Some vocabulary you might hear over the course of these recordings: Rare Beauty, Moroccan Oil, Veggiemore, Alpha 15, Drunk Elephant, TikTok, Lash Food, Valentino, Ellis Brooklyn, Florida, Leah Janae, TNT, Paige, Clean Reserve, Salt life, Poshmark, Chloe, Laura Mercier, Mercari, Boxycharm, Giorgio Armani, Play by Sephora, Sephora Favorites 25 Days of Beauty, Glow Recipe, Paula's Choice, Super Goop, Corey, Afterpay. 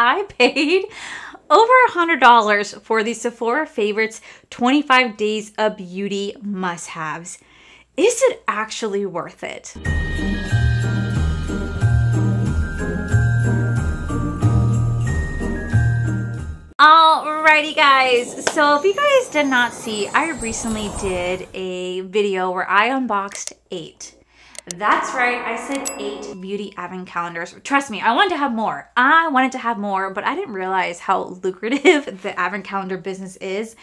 I paid over $100 for the Sephora Favorites 25 Days of Beauty must-haves. Is it actually worth it? Alrighty guys, so if you guys did not see, I recently did a video where I unboxed 8. That's right, I said 8 beauty advent calendars. Trust me, I wanted to have more. But I didn't realize how lucrative the advent calendar business is.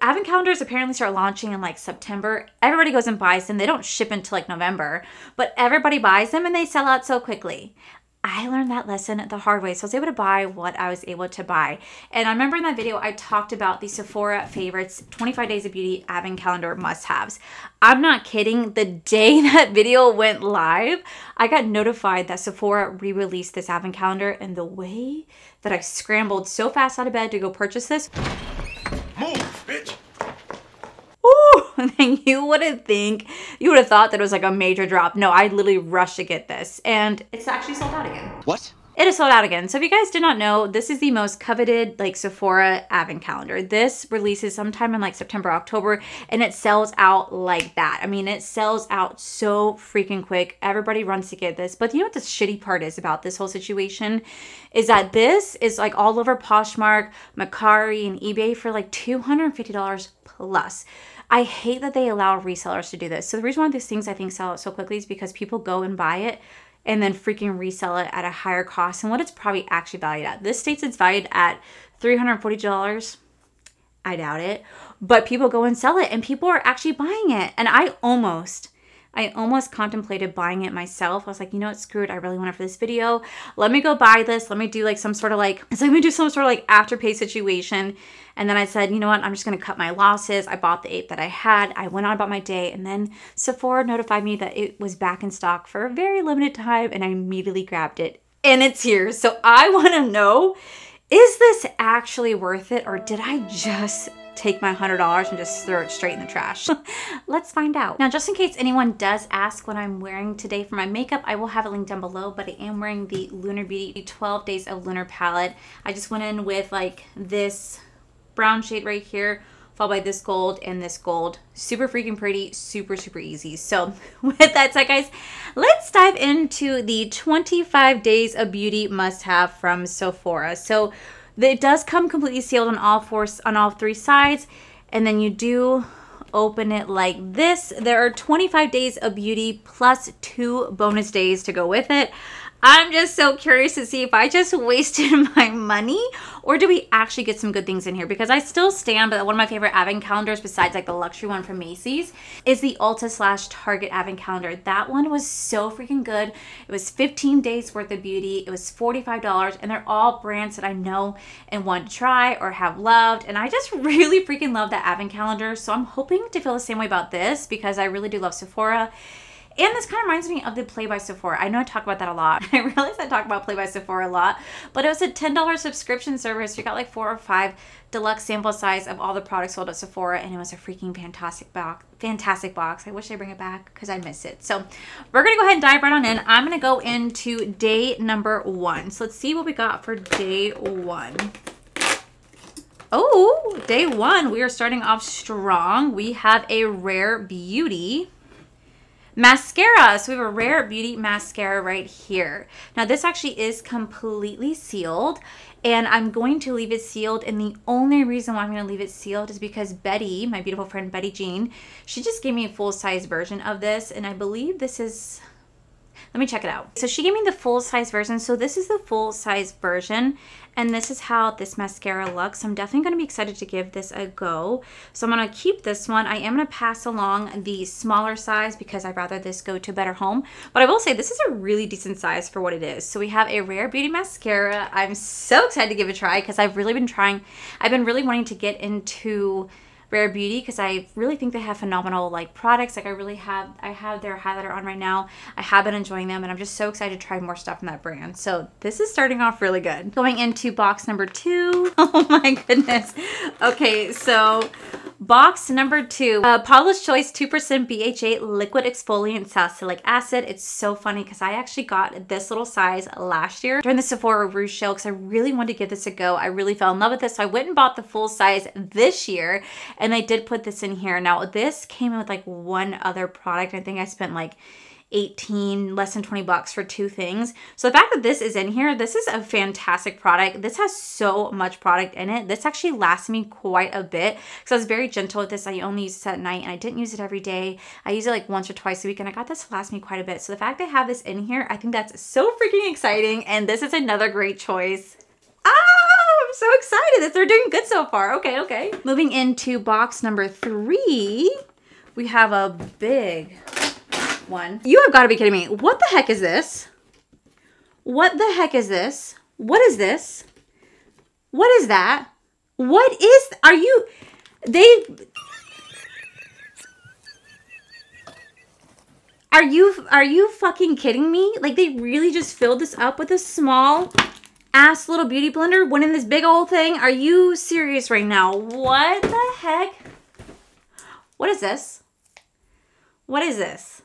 Advent calendars apparently start launching in like September. Everybody goes and buys them. They don't ship until like November, but everybody buys them and they sell out so quickly. I learned that lesson the hard way, so I was able to buy what I was able to buy. And I remember in that video, I talked about the Sephora Favorites 25 Days of Beauty Advent Calendar must-haves. I'm not kidding. The day that video went live, I got notified that Sephora re-released this Advent Calendar, and the way that I scrambled so fast out of bed to go purchase this. Move, bitch! And you would have thought that it was like a major drop. No, I literally rushed to get this, and it's actually sold out again. What? It is sold out again. So if you guys did not know, this is the most coveted like Sephora Advent Calendar. This releases sometime in like September, October, and it sells out like that. I mean, it sells out so freaking quick. Everybody runs to get this. But you know what the shitty part is about this whole situation is that this is like all over Poshmark, Mercari, and eBay for like $250 plus. I hate that they allow resellers to do this. So the reason why these things I think sell out so quickly is because people go and buy it and then freaking resell it at a higher cost and what it's probably actually valued at. This states it's valued at $340. I doubt it, but people go and sell it and people are actually buying it. And I almost contemplated buying it myself. I was like, you know what, screw it. I really want it for this video. Let me go buy this. Let me do like some sort of like, afterpay situation. And then I said, you know what, I'm just going to cut my losses. I bought the 8 that I had. I went on about my day, and then Sephora notified me that it was back in stock for a very limited time, and I immediately grabbed it, and it's here. So I want to know, is this actually worth it, or did I just take my $100 and just throw it straight in the trash? Let's find out. Now, just in case anyone does ask what I'm wearing today for my makeup, I will have it linked down below, but I am wearing the Lunar Beauty 12 Days of Lunar palette. I just went in with like this brown shade right here, followed by this gold and this gold. Super freaking pretty, super, super easy. So with that said, guys, let's dive into the 25 Days of Beauty must-have from Sephora. So it does come completely sealed on all three sides, and then you do open it like this. There are 25 days of beauty plus 2 bonus days to go with it. I'm just so curious to see if I just wasted my money, or do we actually get some good things in here? Because I still stand by one of my favorite advent calendars, besides like the luxury one from Macy's, is the Ulta/Target advent calendar. That one was so freaking good. It was 15 days worth of beauty. It was $45, and they're all brands that I know and want to try or have loved. And I just really freaking love that advent calendar. So I'm hoping to feel the same way about this, because I really do love Sephora. And this kind of reminds me of the Play by Sephora. I know I talk about that a lot. I realize I talk about Play by Sephora a lot, but it was a $10 subscription service. You got like 4 or 5 deluxe sample size of all the products sold at Sephora, and it was a freaking fantastic box. I wish they bring it back because I miss it. So we're going to go ahead and dive right on in. I'm going to go into day number 1. So let's see what we got for day 1. Oh, day 1. We are starting off strong. We have a Rare Beauty mascara. So we have a Rare Beauty mascara right here. Now this actually is completely sealed, and I'm going to leave it sealed. And the only reason why I'm going to leave it sealed is because Betty, my beautiful friend Betty Jean, she just gave me a full-size version of this, and I believe this is, let me check it out. So she gave me the full-size version. So this is the full-size version, and this is how this mascara looks. I'm definitely going to be excited to give this a go. So I'm going to keep this one. I am going to pass along the smaller size because I'd rather this go to a better home. But I will say this is a really decent size for what it is. So we have a Rare Beauty mascara. I'm so excited to give it a try because I've been really wanting to get into Rare Beauty because I really think they have phenomenal like products. Like I have their highlighter on right now. I have been enjoying them, and I'm just so excited to try more stuff from that brand. So this is starting off really good. Going into box number 2. Oh my goodness. Okay, so Box number 2, Paula's Choice 2% BHA Liquid Exfoliant Salicylic Acid. It's so funny because I actually got this little size last year during the Sephora Rouge sale because I really wanted to give this a go. I really fell in love with this, so I went and bought the full size this year, and I did put this in here. Now, this came in with like one other product. I think I spent like less than 20 bucks for two things. So the fact that this is in here, this is a fantastic product. This has so much product in it. This actually lasts me quite a bit because I was very gentle with this. I only use it at night and I didn't use it every day. I use it like once or twice a week and I got this to last me quite a bit. So the fact they have this in here, I think that's so freaking exciting, and this is another great choice. I'm so excited that they're doing good so far. Okay. Moving into box number 3, we have a big one. You have got to be kidding me. What the heck is this? What the heck is this? What is this? What is that? What is, are you, they, are you fucking kidding me? Like, they really just filled this up with a small ass little beauty blender, went in this big old thing. Are you serious right now? What the heck? What is this? What is this?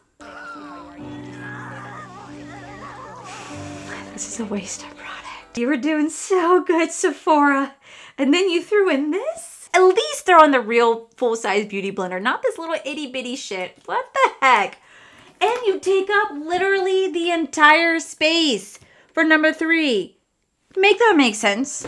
This is a waste of product. You were doing so good, Sephora, and then you threw in this? At least throw in the real full-size beauty blender, not this little itty-bitty shit. What the heck? And you take up literally the entire space for number 3. Make that make sense.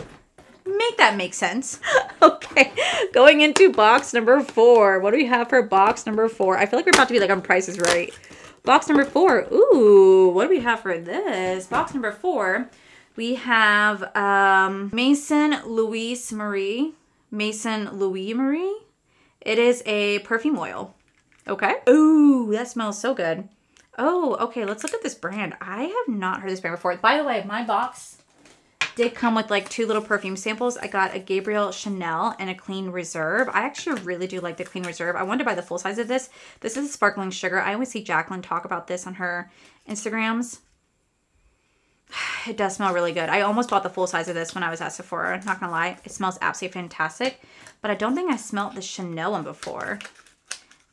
Make that make sense. Okay, going into box number 4. What do we have for box number 4? I feel like we're about to be like on Price is Right. Box number 4. Ooh, what do we have for this? Box number 4, we have Maison Louis Marie. Maison Louis Marie. It is a perfume oil. Okay. Ooh, that smells so good. Oh, okay, let's look at this brand. I have not heard this brand before. By the way, my box did come with like two little perfume samples. I got a Gabrielle Chanel and a Clean Reserve. I actually really do like the Clean Reserve. I wanted to buy the full size of this. This is Sparkling Sugar. I always see Jacqueline talk about this on her Instagrams. It does smell really good. I almost bought the full size of this when I was at Sephora. I'm not gonna lie. It smells absolutely fantastic, but I don't think I smelled the Chanel one before.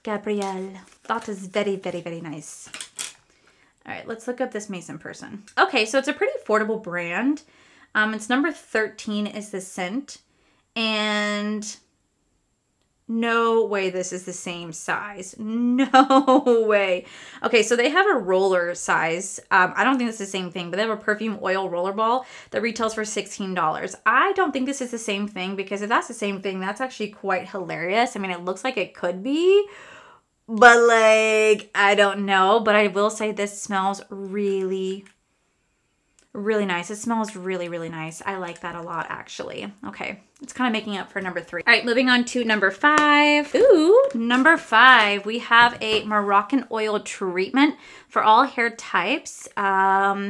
Gabrielle, that is very, very, very nice. All right, let's look up this Maison person. Okay, so it's a pretty affordable brand. It's number 13 is the scent, and no way this is the same size. No way. Okay, so they have a roller size. I don't think it's the same thing, but they have a perfume oil roller ball that retails for $16. I don't think this is the same thing, because if that's the same thing, that's actually quite hilarious. I mean, it looks like it could be, but like, I don't know. But I will say this smells really good. Really nice. It smells really, really nice. I like that a lot, actually. Okay, it's kind of making up for number 3. All right, moving on to number 5. Ooh, number 5. We have a Moroccan oil treatment for all hair types.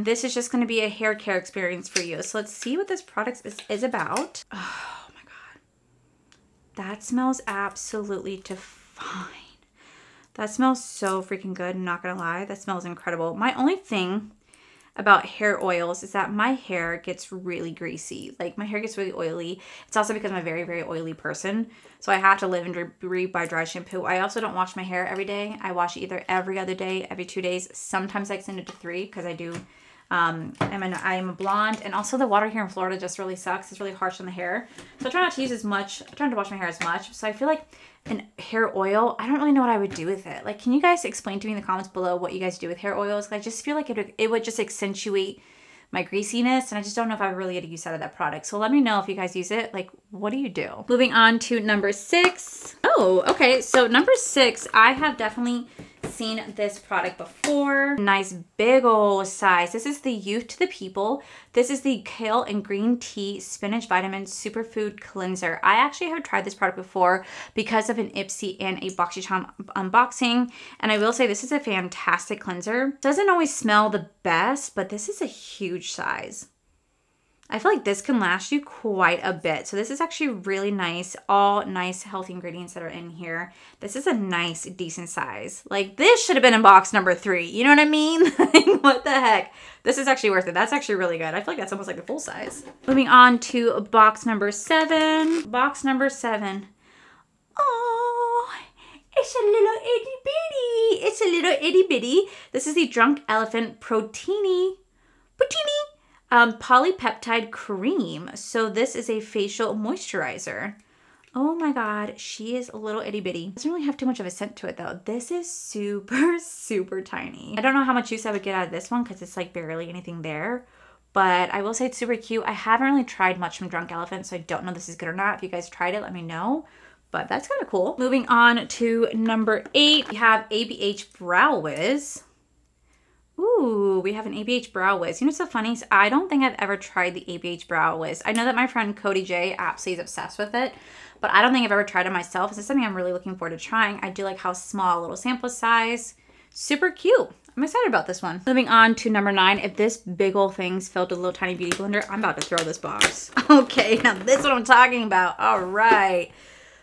This is just going to be a hair care experience for you. So let's see what this product is about. Oh my God. That smells absolutely divine. That smells so freaking good. I'm not going to lie. That smells incredible. My only thing about hair oils is that my hair gets really greasy. Like, my hair gets really oily. It's also because I'm a very, very oily person. So I have to live and breathe by dry shampoo. I also don't wash my hair every day. I wash it either every other day, every 2 days. Sometimes I extend it to 3 because I do. I am a blonde, and also the water here in Florida just really sucks. It's really harsh on the hair. So I try not to use as much. I try not to wash my hair as much. So I feel like an hair oil, I don't really know what I would do with it. Like, can you guys explain to me in the comments below what you guys do with hair oils? I just feel like it would just accentuate my greasiness, and I just don't know if I really get a use out of that product. So let me know if you guys use it. Like, what do you do? Moving on to number 6. Oh, okay. So number 6, I have definitely seen this product before. Nice big old size. This is the Youth to the People. This is the kale and green tea spinach vitamin superfood cleanser. I actually have tried this product before because of an Ipsy and a Boxycharm unboxing, and I will say this is a fantastic cleanser. Doesn't always smell the best, but this is a huge size. I feel like this can last you quite a bit. So this is actually really nice. All nice, healthy ingredients that are in here. This is a nice, decent size. Like, this should have been in box number 3. You know what I mean? Like, what the heck? This is actually worth it. That's actually really good. I feel like that's almost like a full size. Moving on to box number 7. Box number 7. Oh. It's a little itty bitty. It's a little itty bitty. This is the Drunk Elephant Proteini Polypeptide Cream. So this is a facial moisturizer. Oh my God, she is a little itty bitty. Doesn't really have too much of a scent to it though. This is super, super tiny. I don't know how much use I would get out of this one because it's like barely anything there, but I will say it's super cute. I haven't really tried much from Drunk Elephant, so I don't know if this is good or not. If you guys tried it, let me know, but that's kind of cool. Moving on to number 8, we have ABH Brow Wiz. Ooh, we have an ABH Brow Wiz. You know what's so funny? So I don't think I've ever tried the ABH Brow Wiz. I know that my friend Cody J absolutely is obsessed with it, but I don't think I've ever tried it myself. This is something I'm really looking forward to trying. I do like how small, little sample size. Super cute. I'm excited about this one. Moving on to number 9. If this big old thing's filled with a little tiny beauty blender, I'm about to throw this box. Okay, now this is what I'm talking about. All right.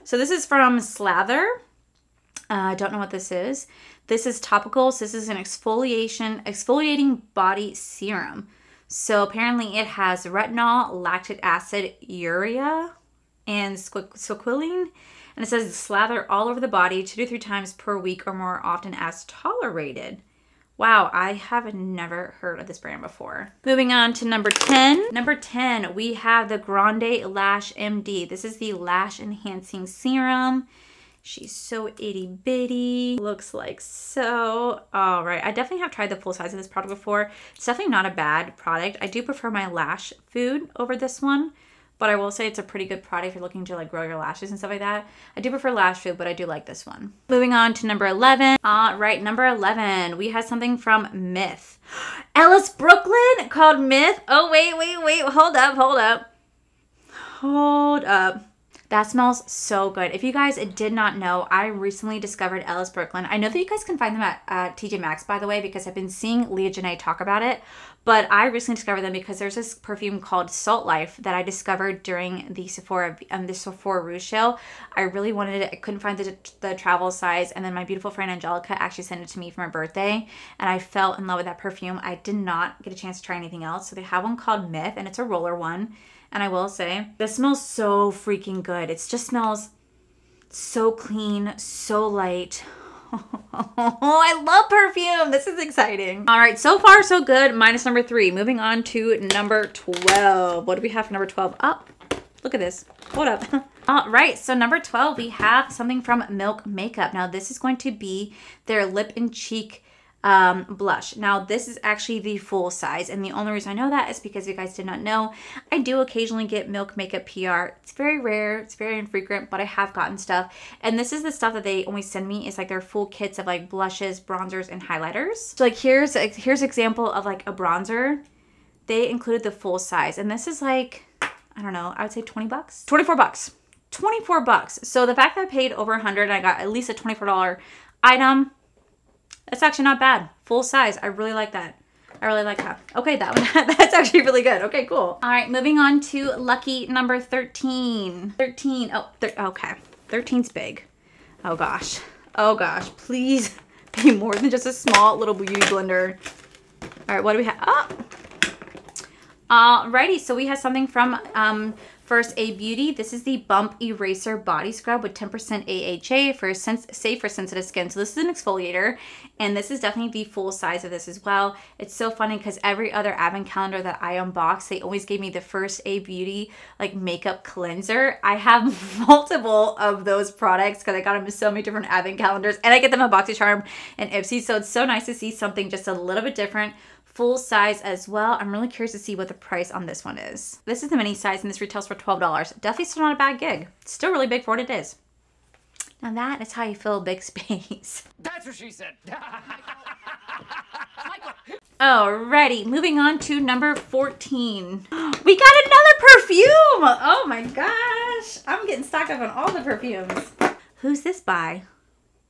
So this is from Slather. I don't know what this is. This is Topicals. This is an exfoliating body serum. So apparently it has retinol, lactic acid, urea, and squalene. And it says slather all over the body 2 to 3 times per week or more often as tolerated. Wow, I have never heard of this brand before. Moving on to number 10. Number 10, we have the Grande Lash MD. This is the Lash Enhancing Serum. She's so itty bitty, looks like so. All right, I definitely have tried the full size of this product before. It's definitely not a bad product. I do prefer my Lash Food over this one, but I will say it's a pretty good product if you're looking to like grow your lashes and stuff like that. I do prefer Lash Food, but I do like this one. Moving on to number 11. All right, number 11, we have something from Myth. Ellis Brooklyn called Myth. Oh, wait, hold up. That smells so good. If you guys did not know, I recently discovered Ellis Brooklyn. I know that you guys can find them at TJ Maxx, by the way, because I've been seeing Leah Janae talk about it, but I recently discovered them because there's this perfume called Salt Life that I discovered during the Sephora Rouge show. I really wanted it. I couldn't find the travel size, and then my beautiful friend Angelica actually sent it to me for my birthday, and I fell in love with that perfume. I did not get a chance to try anything else, so they have one called Myth, and it's a roller one. And I will say, this smells so freaking good. It just smells so clean, so light. Oh, I love perfume. This is exciting. All right, so far so good, minus number 3. Moving on to number 12. What do we have for number 12? Up. Oh, look at this. Hold up. All right, so number 12, we have something from Milk Makeup. Now this is going to be their lip and cheek blush. Now this is actually the full size, and the only reason I know that is because if you guys did not know, I do occasionally get Milk Makeup PR. It's very rare, it's very infrequent, but I have gotten stuff, and this is the stuff that they always send me. It's like their full kits of like blushes, bronzers, and highlighters. So like here's an example of like a bronzer. They included the full size, and this is like, I don't know, I would say 20 bucks, 24 bucks, 24 bucks. So the fact that I paid over 100 and I got at least a $24 item, that's actually not bad. Full size. I really like that. I really like that. Okay, that one, that's actually really good. Okay, cool. All right, moving on to lucky number 13. 13. Oh, okay. 13's big. Oh gosh. Oh gosh. Please be more than just a small little beauty blender. All right, what do we have? Oh. Alrighty, so we have something from First Aid Beauty. This is the Bump Eraser Body Scrub with 10% AHA, safe for sensitive skin. So this is an exfoliator, and this is definitely the full size of this as well. It's so funny because every other advent calendar that I unbox, they always gave me the First Aid Beauty like makeup cleanser. I have multiple of those products because I got them in so many different advent calendars, and I get them on Boxycharm and Ipsy. So it's so nice to see something just a little bit different. Full size as well. I'm really curious to see what the price on this one is. This is the mini size, and this retails for $12. Definitely still not a bad gig. It's still really big for what it is. Now that is how you fill big space. That's what she said. Michael. Alrighty, moving on to number 14. We got another perfume. Oh my gosh. I'm getting stocked up on all the perfumes. Who's this by?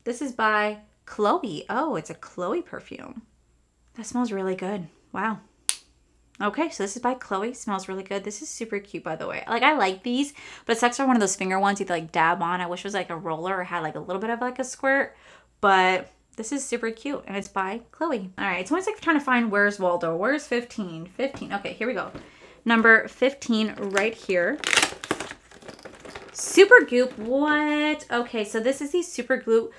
This is by Chloe. Oh, it's a Chloe perfume. That smells really good. Wow. Okay, so this is by Chloe. Smells really good. This is super cute, by the way. Like, I like these, but it's actually one of those finger ones you like dab on. I wish it was like a roller or had like a little bit of like a squirt, but this is super cute, and it's by Chloe. All right, it's always like trying to find where's Waldo. Where's 15? 15. Okay, here we go. Number 15 right here. Super Goop, what? Okay, so this is the Super Goop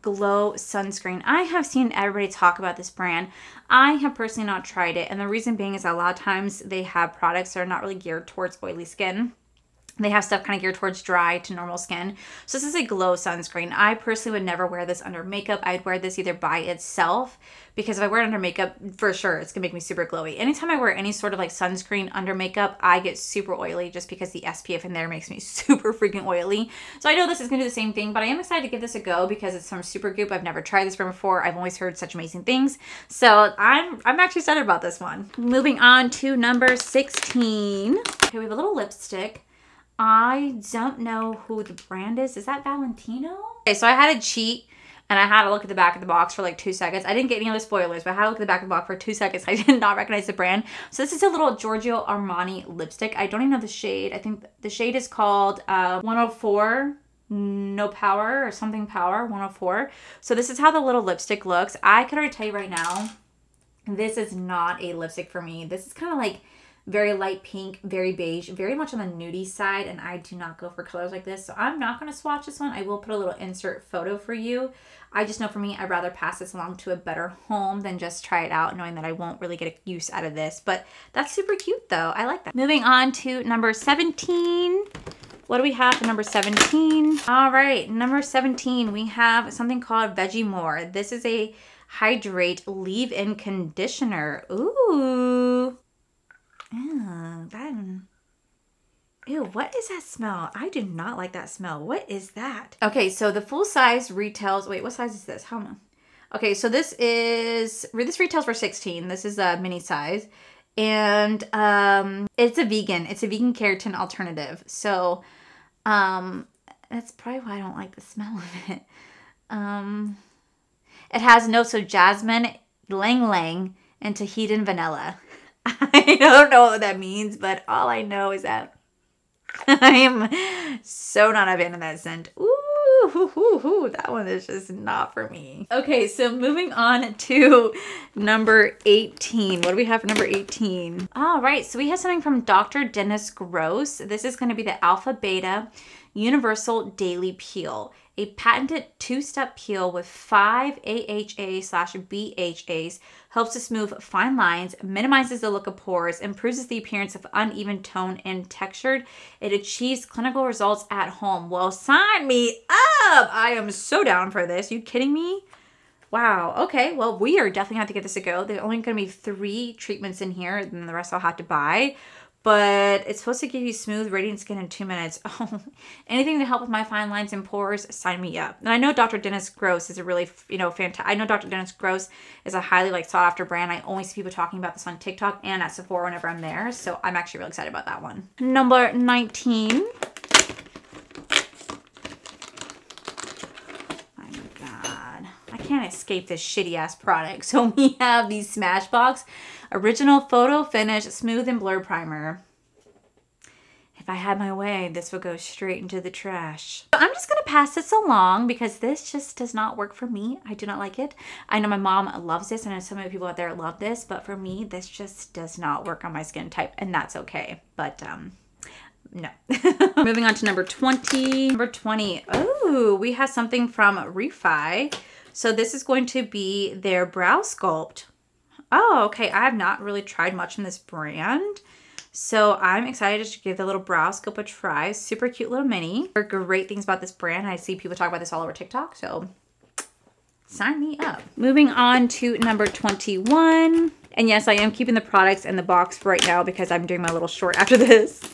Glow Sunscreen. I have seen everybody talk about this brand. I have personally not tried it, and the reason being is a lot of times they have products that are not really geared towards oily skin. They have stuff kind of geared towards dry to normal skin. So this is a glow sunscreen. I personally would never wear this under makeup. I'd wear this either by itself, because if I wear it under makeup, for sure, it's gonna make me super glowy. Anytime I wear any sort of like sunscreen under makeup, I get super oily just because the SPF in there makes me super freaking oily. So I know this is gonna do the same thing, but I am excited to give this a go because it's from Supergoop. I've never tried this brand before. I've always heard such amazing things. So I'm actually excited about this one. Moving on to number 16. Okay, we have a little lipstick. I don't know who the brand is. Is that Valentino? Okay, so I had to cheat and I had to look at the back of the box for like 2 seconds. I didn't get any other spoilers, but I had to look at the back of the box for 2 seconds. I did not recognize the brand. So this is a little Giorgio Armani lipstick. I don't even know the shade. I think the shade is called 104. No Power or something Power 104. So this is how the little lipstick looks. I can already tell you right now, this is not a lipstick for me. This is kind of like very light pink, very beige, very much on the nudie side, and I do not go for colors like this, so I'm not going to swatch this one. I will put a little insert photo for you. I just know for me, I'd rather pass this along to a better home than just try it out knowing that I won't really get a use out of this, but that's super cute though. I like that. Moving on to number 17. What do we have for number 17? All right, number 17, we have something called Veggiemore. This is a hydrate leave-in conditioner. Ooh. Ew, what is that smell? I do not like that smell. What is that? Okay, so the full size retails, wait, what size is this? How much? Okay, so this retails for $16. This is a mini size. And it's a vegan keratin alternative. So that's probably why I don't like the smell of it. It has notes of jasmine, lang lang, and Tahitian vanilla. I don't know what that means, but all I know is that I am so not a fan of that scent. Ooh, hoo, hoo, hoo. That one is just not for me. Okay, so moving on to number 18. What do we have for number 18? All right, so we have something from Dr. Dennis Gross. This is going to be the Alpha Beta Universal Daily Peel, a patented two-step peel with 5 AHA/BHAs, helps to smooth fine lines, minimizes the look of pores, improves the appearance of uneven tone and textured. It achieves clinical results at home. Well, sign me up! I am so down for this. Are you kidding me? Wow, okay, well, we are definitely gonna have to give this a go. There's only gonna be 3 treatments in here, and then the rest I'll have to buy. But it's supposed to give you smooth, radiant skin in 2 minutes. Oh, anything to help with my fine lines and pores, sign me up. And I know Dr. Dennis Gross is a really, fantastic. I know Dr. Dennis Gross is a highly sought after brand. I only see people talking about this on TikTok and at Sephora whenever I'm there. So I'm actually really excited about that one. Number 19. Oh my God. I can't escape this shitty ass product. So we have these Smashbox Original Photo Finish Smooth and Blur Primer. If I had my way, this would go straight into the trash. But I'm just gonna pass this along because this just does not work for me. I do not like it. I know my mom loves this, and I know so many people out there love this, but for me, this just does not work on my skin type, and that's okay. But no. Moving on to number 20. Number 20, oh, we have something from Refi. So this is going to be their Brow Sculpt. Oh, okay, I have not really tried much from this brand, so I'm excited to give the little Brow Sculpt a try. Super cute little mini. There are great things about this brand. I see people talk about this all over TikTok, so sign me up. Moving on to number 21. And yes, I am keeping the products in the box for right now because I'm doing my little short after this.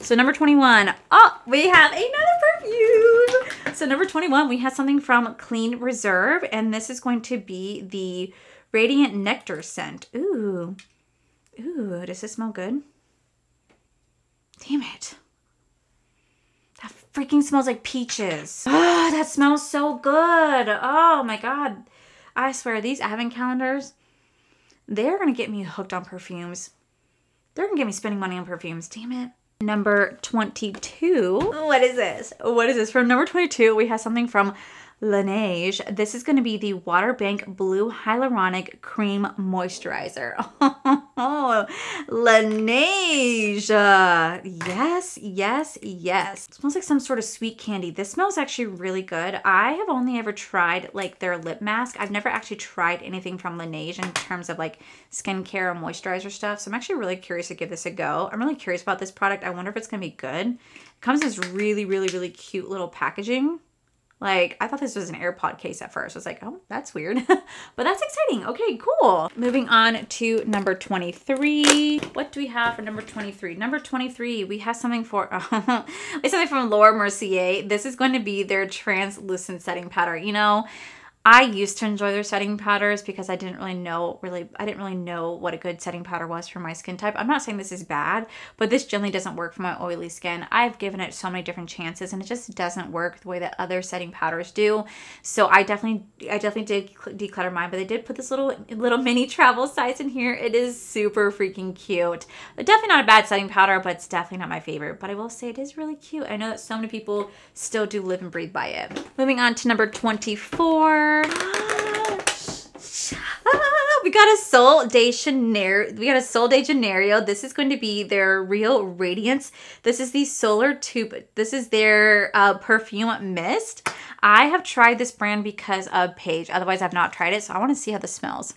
So number 21, oh, we have another perfume. So number 21, we have something from Clean Reserve, and this is going to be the Radiant Nectar scent. Ooh. Ooh, does this smell good? Damn it. That freaking smells like peaches. Oh, that smells so good. Oh my God. I swear, these advent calendars, they're going to get me hooked on perfumes. They're going to get me spending money on perfumes. Damn it. Number 22. What is this? What is this? From number 22, we have something from Laneige. This is going to be the Water Bank Blue Hyaluronic Cream Moisturizer. Oh, Laneige. Yes, yes, yes. It smells like some sort of sweet candy. This smells actually really good. I have only ever tried like their lip mask. I've never actually tried anything from Laneige in terms of like skincare and moisturizer stuff. So I'm actually really curious to give this a go. I'm really curious about this product. I wonder if it's going to be good. It comes in this really, really, really cute little packaging. Like, I thought this was an AirPod case at first. I was like, oh, that's weird. But that's exciting. Okay, cool. Moving on to number 23. What do we have for number 23? Number 23, we have something for, it's something from Laura Mercier. This is going to be their translucent setting powder. You know, I used to enjoy their setting powders because I didn't really know, I didn't really know what a good setting powder was for my skin type. I'm not saying this is bad, but this generally doesn't work for my oily skin. I've given it so many different chances and it just doesn't work the way that other setting powders do. So I definitely did declutter mine, but they did put this little mini travel size in here. It is super freaking cute. Definitely not a bad setting powder, but it's definitely not my favorite. But I will say it is really cute. I know that so many people still do live and breathe by it. Moving on to number 24. We got a Sol de Janeiro. This is going to be their Real Radiance. This is the Solar Tube. This is their perfume mist. I have tried this brand because of Paige. Otherwise, I've not tried it. So I want to see how this smells.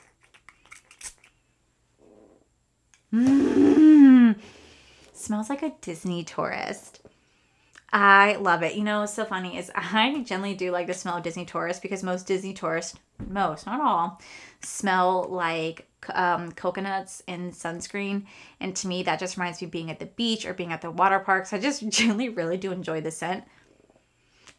Smells like a Disney tourist. I love it. You know, what's so funny is I generally do like the smell of Disney tourists because most Disney tourists, not all, smell like coconuts and sunscreen. And to me, that just reminds me of being at the beach or being at the water park. So I just generally really do enjoy the scent.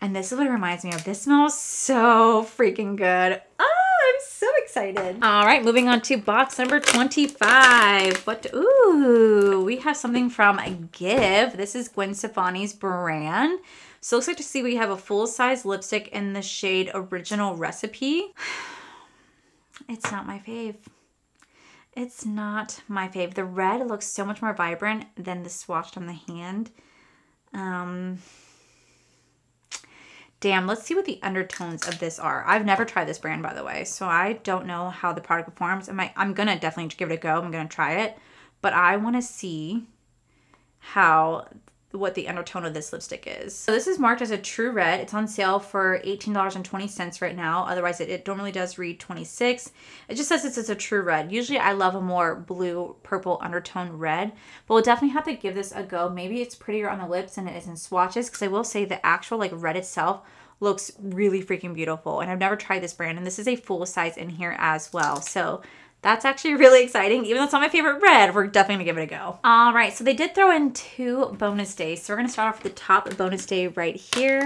And this is what it reminds me of. This smells so freaking good. Oh, I'm so excited. All right, moving on to box number 25. Ooh, we have something from Give. This is Gwen Stefani's brand. So it looks like to see we have a full-size lipstick in the shade Original Recipe. It's not my fave. It's not my fave. The red looks so much more vibrant than the swatched on the hand. Damn, let's see what the undertones of this are. I've never tried this brand, by the way, so I don't know how the product performs. I'm gonna definitely give it a go. I'm gonna try it, but I wanna see what the undertone of this lipstick is. So this is marked as a true red. It's on sale for $18.20 right now. Otherwise, it normally does read $26. It just says it's a true red. Usually, I love a more blue, purple undertone red, but we'll definitely have to give this a go. Maybe it's prettier on the lips than it is in swatches, because I will say the actual like red itself looks really freaking beautiful. And I've never tried this brand, and this is a full size in here as well. So that's actually really exciting. Even though it's not my favorite red, we're definitely gonna give it a go. All right, so they did throw in 2 bonus days. So we're gonna start off with the top bonus day right here.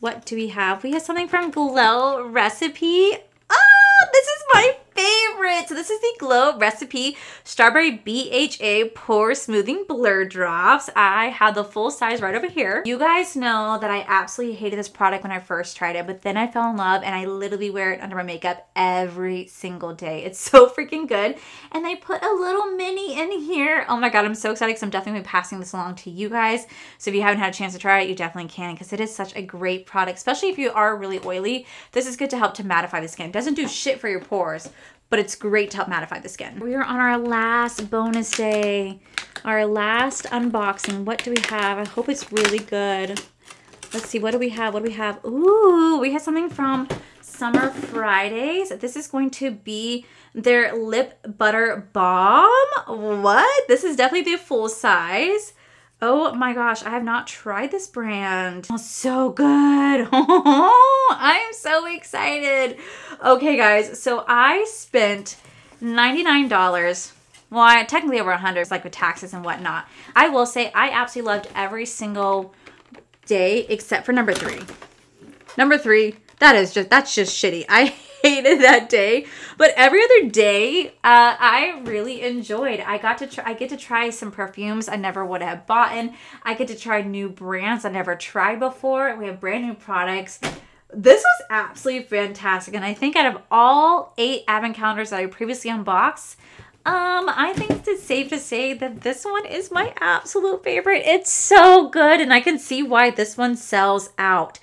What do we have? We have something from Glow Recipe. Oh, this is my favorite. So this is the Glow Recipe Strawberry BHA Pore Smoothing Blur Drops. I have the full size right over here. You guys know that I absolutely hated this product when I first tried it, but then I fell in love and I literally wear it under my makeup every single day. It's so freaking good. And they put a little mini in here. Oh my God, I'm so excited because I'm definitely passing this along to you guys. So if you haven't had a chance to try it, you definitely can, because it is such a great product, especially if you are really oily. This is good to help to mattify the skin. It doesn't do shit for your pores, but it's great to help mattify the skin. We are on our last bonus day, our last unboxing. What do we have? I hope it's really good. Let's see, what do we have? What do we have? Ooh, we have something from Summer Fridays. This is going to be their Lip Butter Balm. What? This is definitely the full size. Oh my gosh, I have not tried this brand. It smells so good. Oh, I'm so excited. Okay guys, so I spent $99. Well, I technically over $100, like with taxes and whatnot. I will say I absolutely loved every single day except for number 3. Number 3, that's just shitty. I hated that day, but every other day I really enjoyed. I get to try some perfumes I never would have bought in. I get to try new brands I never tried before. We have brand new products. This was absolutely fantastic, and I think out of all 8 advent calendars that I previously unboxed, I think it's safe to say that this one is my absolute favorite. It's so good, and I can see why this one sells out.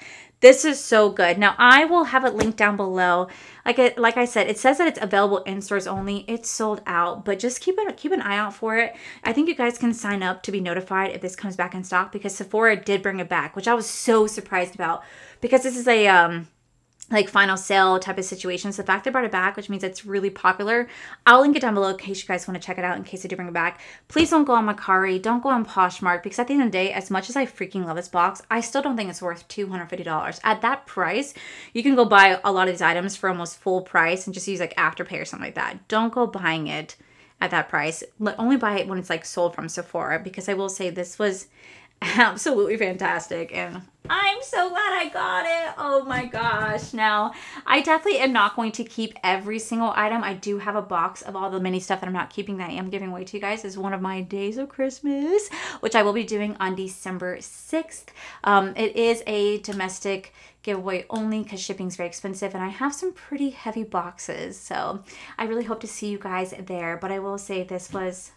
This is so good. Now, I will have it linked down below. Like I said, it says that it's available in stores only. It's sold out, but just keep an eye out for it. I think you guys can sign up to be notified if this comes back in stock, because Sephora did bring it back, which I was so surprised about, because this is a like final sale type of situation. So the fact they brought it back, which means it's really popular. I'll link it down below in case you guys want to check it out, in case they do bring it back. Please don't go on Mercari. Don't go on Poshmark, because at the end of the day, as much as I freaking love this box, I still don't think it's worth $250. At that price, you can go buy a lot of these items for almost full price and just use like Afterpay or something like that. Don't go buying it at that price. Only buy it when it's like sold from Sephora, because I will say this was absolutely fantastic, and I'm so glad I got it. Oh my gosh. Now, I definitely am not going to keep every single item. I do have a box of all the mini stuff that I'm not keeping that I am giving away to you guys as one of my days of Christmas, which I will be doing on December 6th. It is a domestic giveaway only, because shipping's very expensive, and I have some pretty heavy boxes, so I really hope to see you guys there. But I will say this was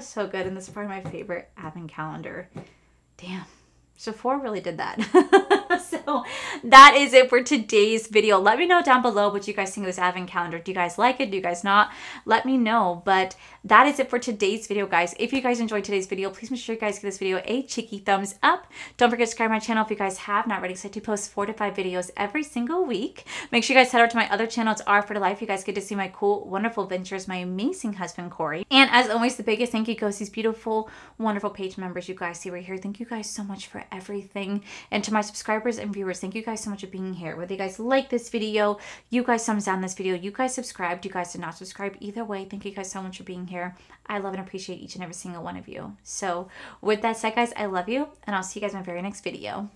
so good, and this is probably my favorite advent calendar. Damn, Sephora really did that. So that is it for today's video. Let me know down below what you guys think of this advent calendar. Do you guys like it? Do you guys not? Let me know. But that is it for today's video, guys. If you guys enjoyed today's video, please make sure you guys give this video a cheeky thumbs up. Don't forget to subscribe to my channel if you guys have not already, because I do post 4 to 5 videos every single week. Make sure you guys head over to my other channel. It's R for Life. You guys get to see my cool, wonderful adventures, my amazing husband, Corey. And as always, the biggest thank you goes to these beautiful, wonderful page members you guys see right here. Thank you guys so much for everything. And to my subscribers and viewers, thank you guys so much for being here. Whether you guys like this video, you guys thumbs down this video, you guys subscribed, you guys did not subscribe, either way, thank you guys so much for being here. I love and appreciate each and every single one of you. So with that said, guys, I love you, and I'll see you guys in my very next video.